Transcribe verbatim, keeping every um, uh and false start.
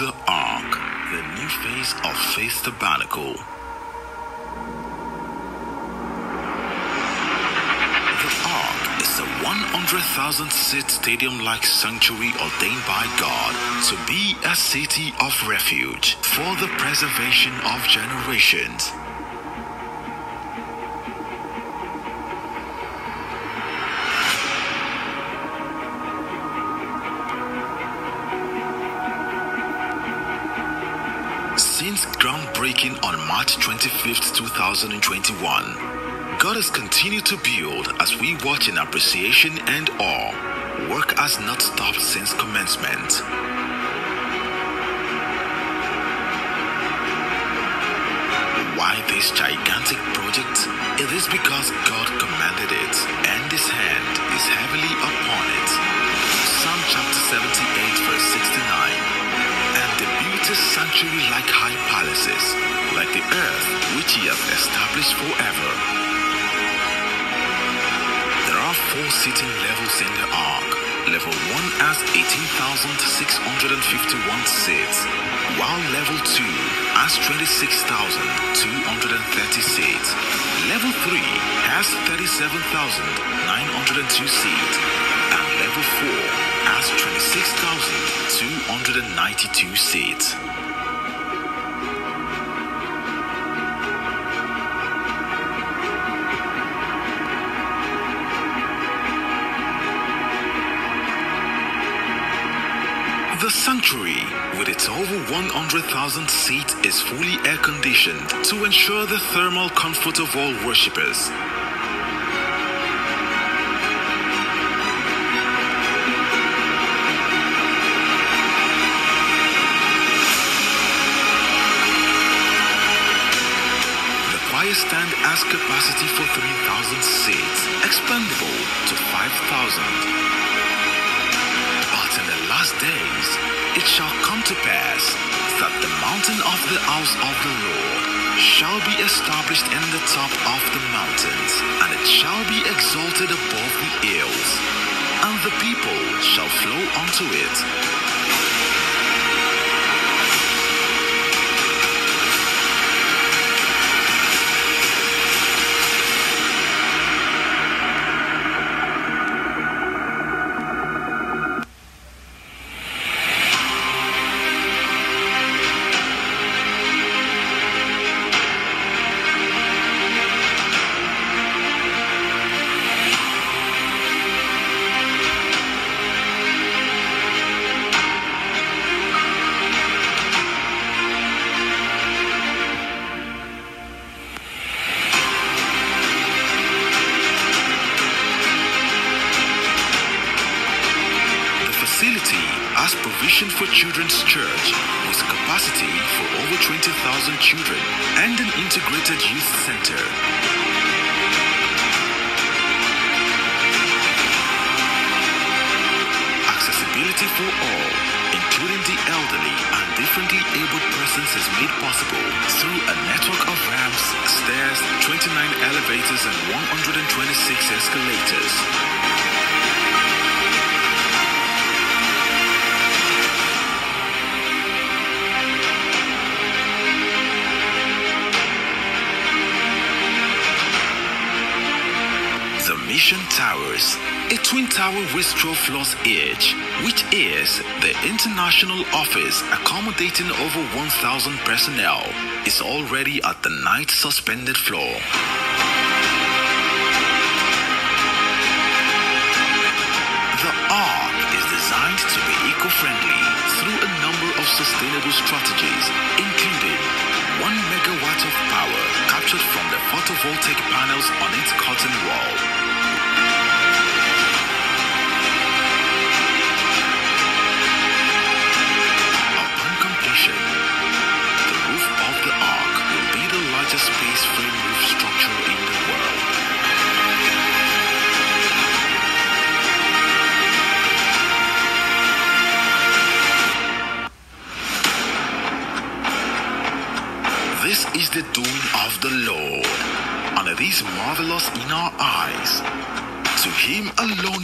The Ark, the new phase of Faith Tabernacle. The Ark is a one hundred thousand seat stadium-like sanctuary ordained by God to be a city of refuge for the preservation of generations. Since groundbreaking on March twenty-fifth, two thousand twenty-one, God has continued to build as we watch in appreciation and awe. Work has not stopped since commencement. Why this gigantic project? It is because God commanded it, and His hand is heavily upon it. Psalm chapter seventy-eight, verse sixty-nine. And they built a sanctuary like high palaces, like the earth which He hath established forever. There are four seating levels in the ark. Level one has eighteen thousand six hundred fifty-one seats, while level two has twenty-six thousand two hundred thirty seats. Level three has thirty-seven thousand nine hundred two seats, and level four has twenty-six thousand two hundred ninety-two seats. The sanctuary, with its over one hundred thousand seats, is fully air-conditioned to ensure the thermal comfort of all worshippers. The stand has capacity for three thousand seats, expandable to five thousand. But in the last days, it shall come to pass that the mountain of the house of the Lord shall be established in the top of the mountains, and it shall be exalted above the hills, and the people shall flow unto it. Has provision for children's church with capacity for over twenty thousand children and an integrated youth center. Accessibility for all, including the elderly and differently abled persons, is made possible through a network of ramps, stairs, twenty-nine elevators and one hundred twenty-six escalators. Mission Towers, a twin tower with twelve floors each, which is the international office accommodating over one thousand personnel, is already at the ninth suspended floor. The Ark is designed to be eco-friendly through a number of sustainable strategies, including one megawatt of power captured from the photovoltaic panels on its curtain wall. This is the doing of the Lord, and it is marvelous in our eyes. To Him alone